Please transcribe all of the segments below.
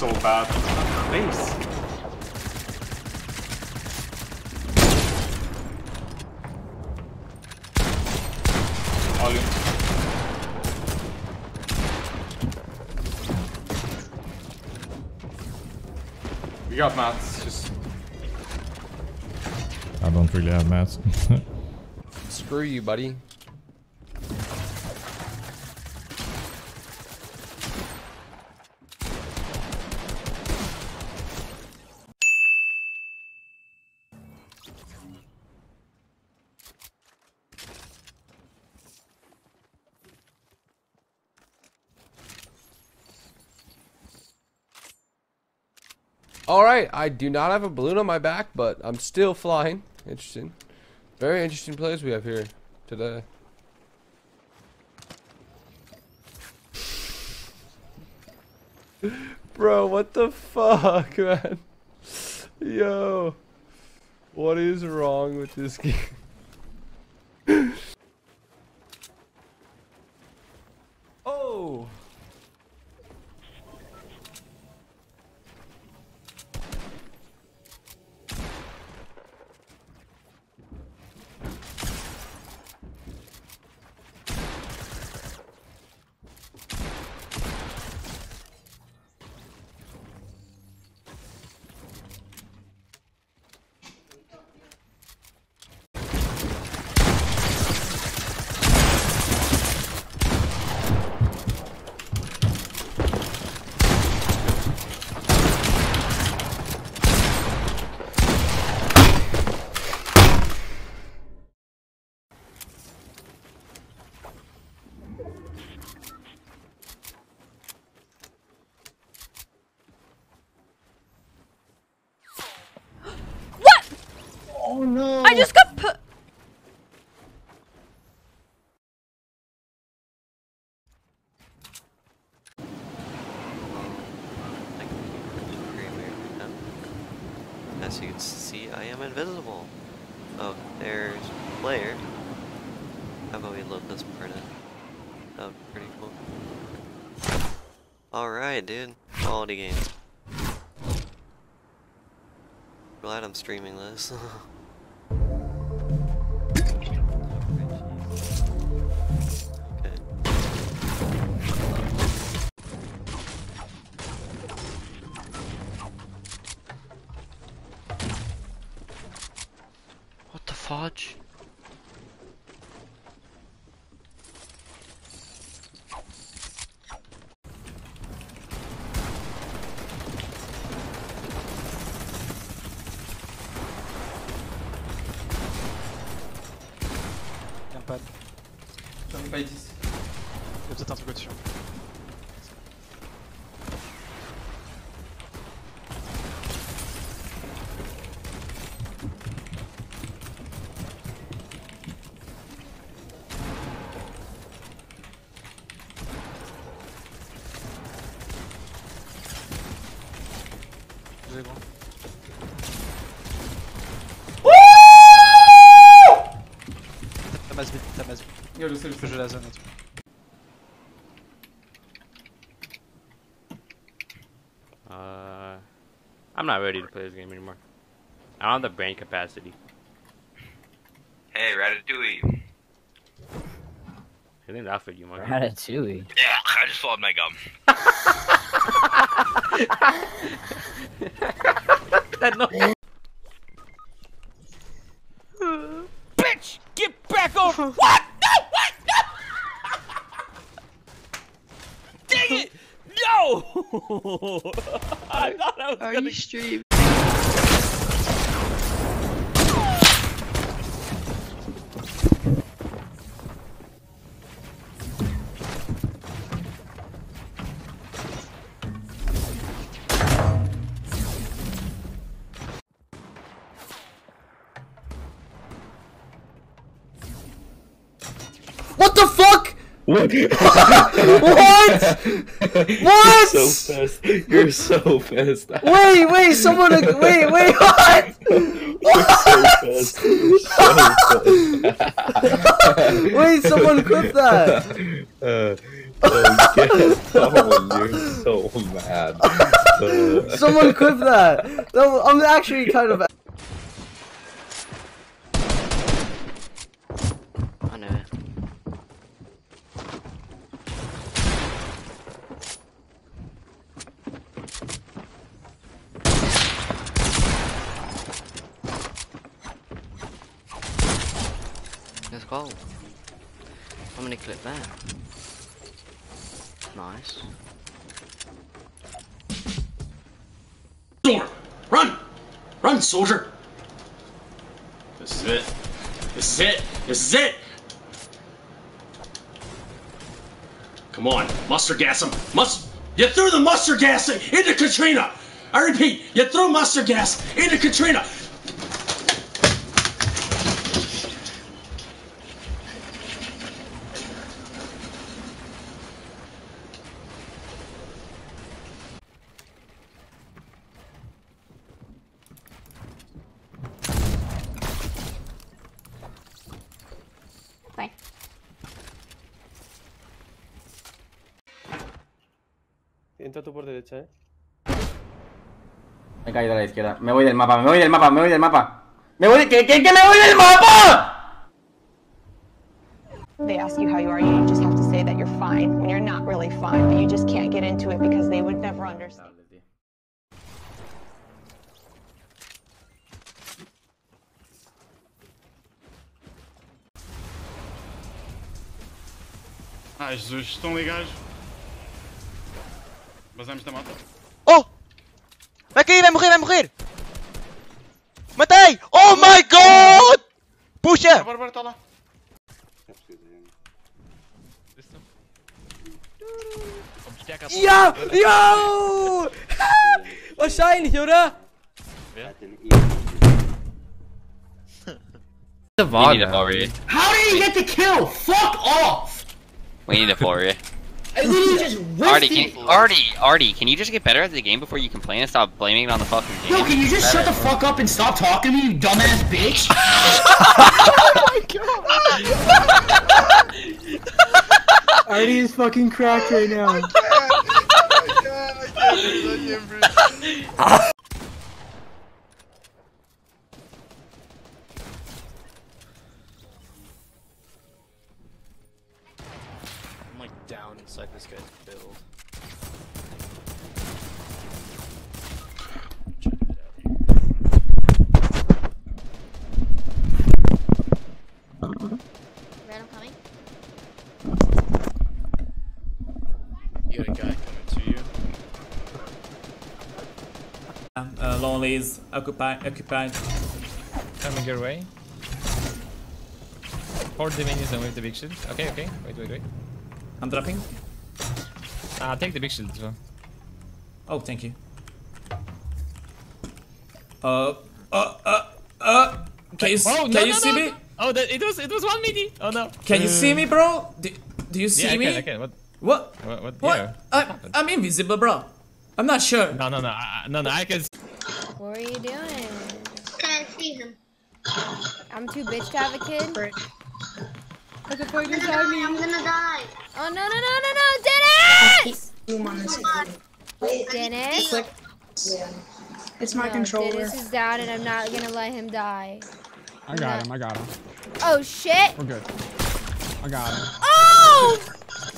so bad. Please. We got mats, just... I don't really have mats. Screw you, buddy. Alright, I do not have a balloon on my back, but I'm still flying. Interesting. Very interesting plays we have here today. Bro, what the fuck, man? Yo. What is wrong with this game? Oh. Oh no! I just got put. As you can see, I am invisible. Oh, there's player. How about we load this part in? That would be pretty cool. Alright, dude. Quality games. Glad I'm streaming this. Fudge. Viens pas. J'en ai pas 10. Il y a peut-être un truc au-dessus. Yo, je sais, je sais, j'ai la zone. I'm not ready to play this game anymore. I don't have the brain capacity. Hey, Ratatouille. I think that fit you, Mark. Ratatouille. Yeah, I just swallowed my gum. That no. Bitch, get back over. What? I thought I was gonna you stream. What the fuck? What? What? What? You're so fast. You're so fast. Wait, wait, someone, wait, what? What? You're so fast. You're so fast. Wait, someone clip that. Oh, you're so mad. Someone clip that. I'm actually kind of. I know it. There's gold. I'm gonna clip that. Nice. Run! Run, soldier! This is it. This is it. This is it! Come on, mustard gas him. You threw the mustard gas into Katrina! I repeat, you threw mustard gas into Katrina! Entra tú por derecha, Me he caído a la izquierda. Me voy del mapa, ¡Me voy de... ¿Qué me voy del mapa! They ask you how you are, you just have to say that you're fine when you're not really fine, but you just can't get into it because they would never understand. Ah, Jesus, estão ligados. Vazamos da mata. Oh! Vai cair, vai morrer! Matei! Oh my god! Puxa! Bora, tá lá. Ja! Ja! Wahrscheinlich, oder? Wer? The war. We need a warrior. How did he get the kill? Fuck off! We need a warrior. I literally just Artie, can you just get better at the game before you complain and stop blaming it on the fucking game? Yo, can you just shut the fuck up and stop talking to me, you dumbass bitch? Oh my god! Artie is fucking cracked right now. I can't. Down inside this guy's build. Try to get out of here. Red, I'm coming. You got a guy coming to you. Lonely is occupied. Coming your way. 4 minions and with the big shield. Okay. Wait. I'm dropping. Take the big shield as well. Oh, thank you. Can you see me? Oh, it was one mini. Oh no. Can you see me, bro? Do you see me? I can. What? Yeah. I'm invisible, bro. I'm not sure. No, I can. What are you doing? Can't see him. I'm too bitch to have a kid. I'm gonna die. Oh no, Dennis! Dennis? Yeah. It's my controller. Dennis is down and I'm not gonna let him die. I got him. Oh shit! We're good. I got him. Oh!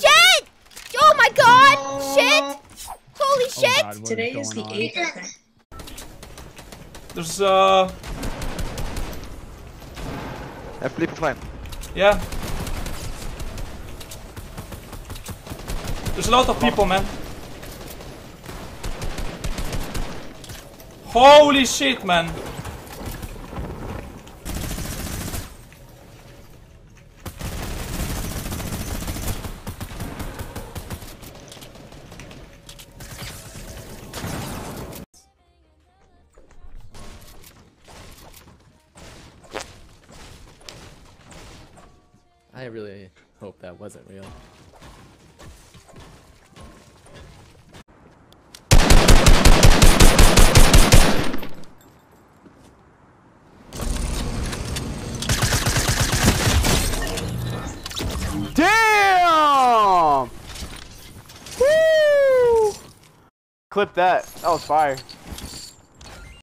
Shit! Oh my god! Shit! Holy shit! God, today is the 8th. There's a flip flame. Yeah. There's a lot of people, man. Holy shit, man. I really hope that wasn't real. Damn! Woo! Clip that. That was fire.